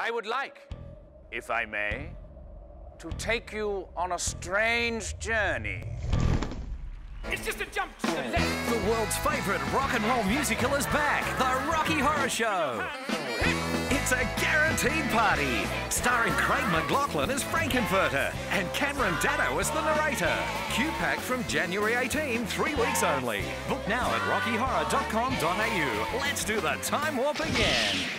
I would like, if I may, to take you on a strange journey. It's just a jump to the left. The world's favourite rock and roll musical is back, The Rocky Horror Show. It's a guaranteed party, starring Craig McLachlan as Frankenfurter and Cameron Dano as the narrator. Q-Pack from January 18, 3 weeks only. Book now at rockyhorror.com.au. Let's do the Time Warp again.